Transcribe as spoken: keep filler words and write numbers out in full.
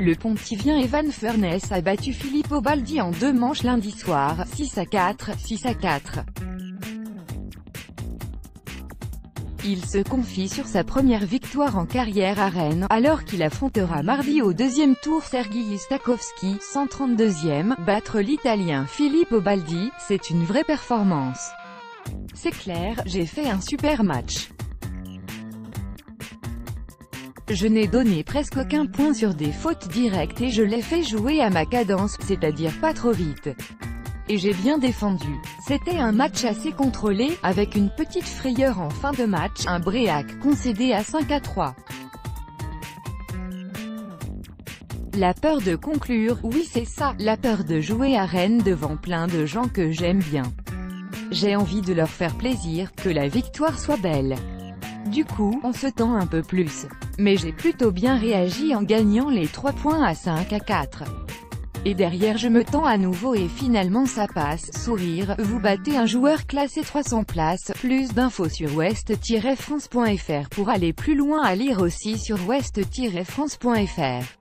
Le pontivien Evan Furness a battu Filippo Baldi en deux manches lundi soir, six à quatre, six à quatre. Il se confie sur sa première victoire en carrière à Rennes, alors qu'il affrontera mardi au deuxième tour Sergiy Stakhovsky, cent trente-deuxième, battre l'Italien Filippo Baldi, c'est une vraie performance. C'est clair, j'ai fait un super match. Je n'ai donné presque aucun point sur des fautes directes et je l'ai fait jouer à ma cadence, c'est-à-dire pas trop vite. Et j'ai bien défendu. C'était un match assez contrôlé, avec une petite frayeur en fin de match, un break concédé à cinq à trois. La peur de conclure, oui c'est ça, la peur de jouer à Rennes devant plein de gens que j'aime bien. J'ai envie de leur faire plaisir, que la victoire soit belle. Du coup, on se tend un peu plus. Mais j'ai plutôt bien réagi en gagnant les trois points à cinq à quatre. Et derrière je me tends à nouveau et finalement ça passe, sourire, vous battez un joueur classé trois cents places, plus d'infos sur ouest tiret france point fr pour aller plus loin à lire aussi sur ouest tiret france point fr.